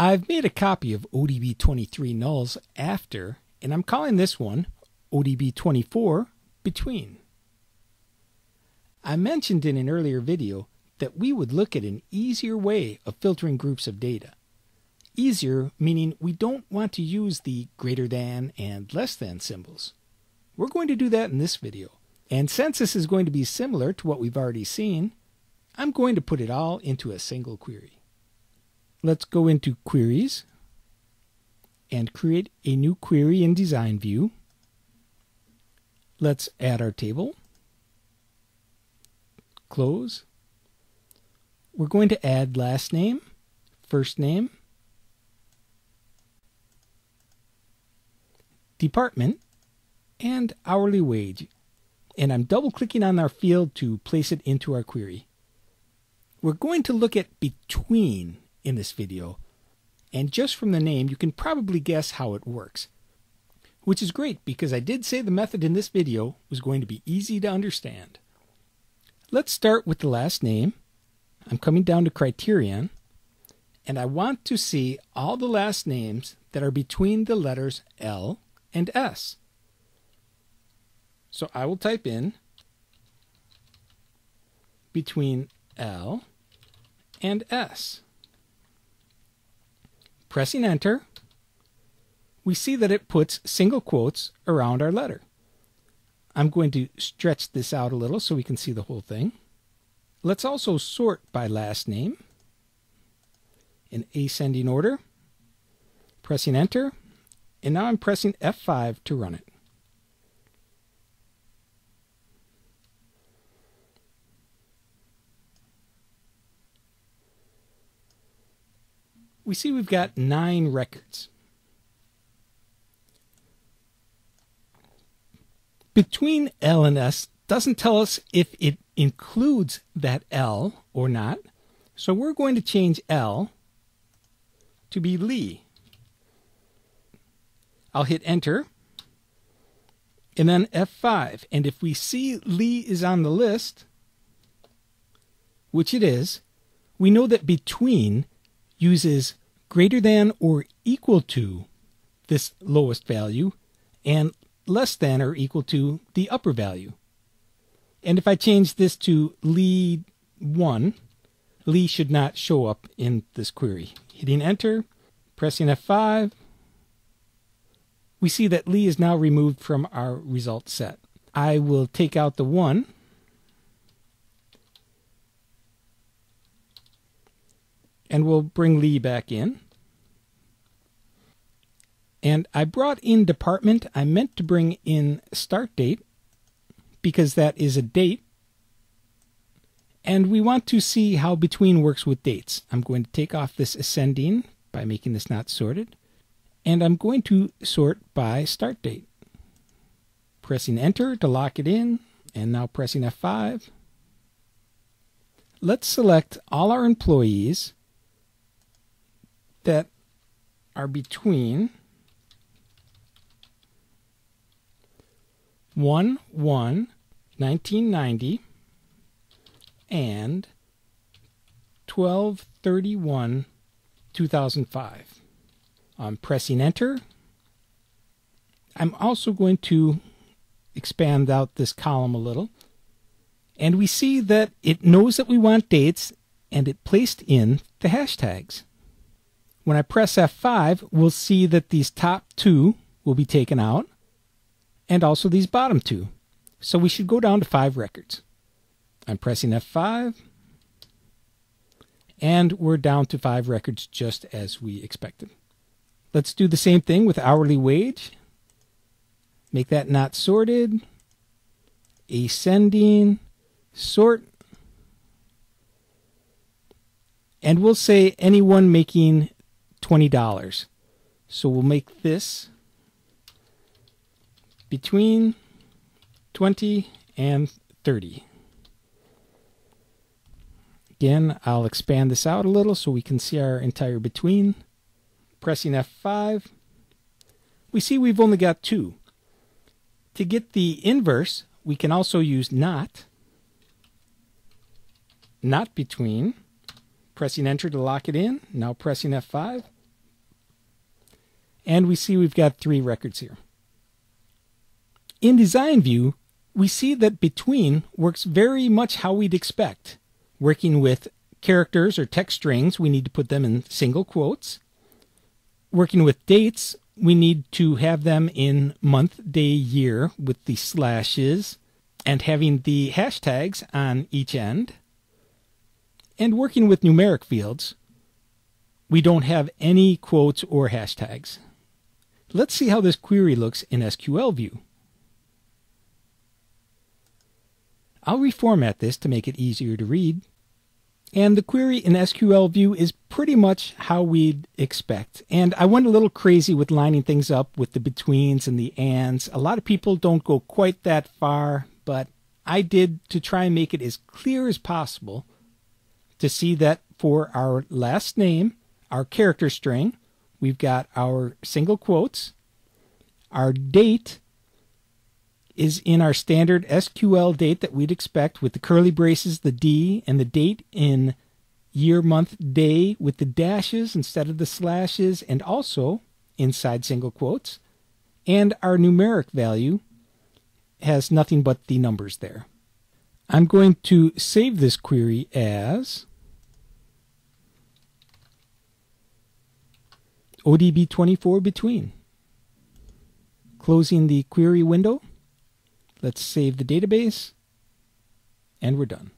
I've made a copy of ODB23 nulls after, and I'm calling this one ODB24 between. I mentioned in an earlier video that we would look at an easier way of filtering groups of data. Easier meaning we don't want to use the greater than and less than symbols. We're going to do that in this video. And since this is going to be similar to what we've already seen, I'm going to put it all into a single query. Let's go into Queries and create a new query in Design View. Let's add our table. Close. We're going to add last name, first name, department, and hourly wage. And I'm double-clicking on our field to place it into our query. We're going to look at between in this video, and just from the name you can probably guess how it works, which is great because I did say the method in this video was going to be easy to understand. Let's start with the last name. I'm coming down to Criterion, and I want to see all the last names that are between the letters L and S. So I will type in between L and S. Pressing enter, we see that it puts single quotes around our letter. I'm going to stretch this out a little so we can see the whole thing. Let's also sort by last name in ascending order. Pressing enter, and now I'm pressing F5 to run it. We see we've got 9 records. Between L and S doesn't tell us if it includes that L or not, so we're going to change L to be Lee. I'll hit enter and then F5, and if we see Lee is on the list, which it is, we know that between uses greater than or equal to this lowest value and less than or equal to the upper value. And if I change this to Lee 1, Lee should not show up in this query. Hitting enter, pressing F5, we see that Lee is now removed from our result set. I will take out the 1, and we'll bring Lee back in. And I brought in department. I meant to bring in start date because that is a date. And we want to see how between works with dates. I'm going to take off this ascending by making this not sorted. And I'm going to sort by start date. Pressing enter to lock it in, and now pressing F5. Let's select all our employees that are between 1/1/1990 and 12/31/2005. I'm pressing enter. I'm also going to expand out this column a little, and we see that it knows that we want dates, and it placed in the hashtags. When I press F5, we'll see that these top 2 will be taken out, and also these bottom 2. So we should go down to 5 records. I'm pressing F5, and we're down to 5 records just as we expected. Let's do the same thing with hourly wage. Make that not sorted, ascending, sort, and we'll say anyone making $20. So we'll make this between 20 and 30. Again, I'll expand this out a little so we can see our entire between. Pressing F5, we see we've only got 2. To get the inverse, we can also use not between. Pressing enter to lock it in, now pressing F5, And we see we've got three records here. In design view, we see that between works very much how we'd expect. Working with characters or text strings, we need to put them in single quotes. Working with dates, we need to have them in month, day, year with the slashes and having the hashtags on each end. And working with numeric fields, we don't have any quotes or hashtags. Let's see how this query looks in SQL view. I'll reformat this to make it easier to read. And the query in SQL view is pretty much how we'd expect. And I went a little crazy with lining things up with the betweens and the ands. A lot of people don't go quite that far, but I did to try and make it as clear as possible to see that for our last name, our character string, we've got our single quotes. Our date is in our standard SQL date that we'd expect with the curly braces, the D, and the date in year, month, day with the dashes instead of the slashes and also inside single quotes. And our numeric value has nothing but the numbers there. I'm going to save this query as ODB24 between. Closing the query window. Let's save the database, and we're done.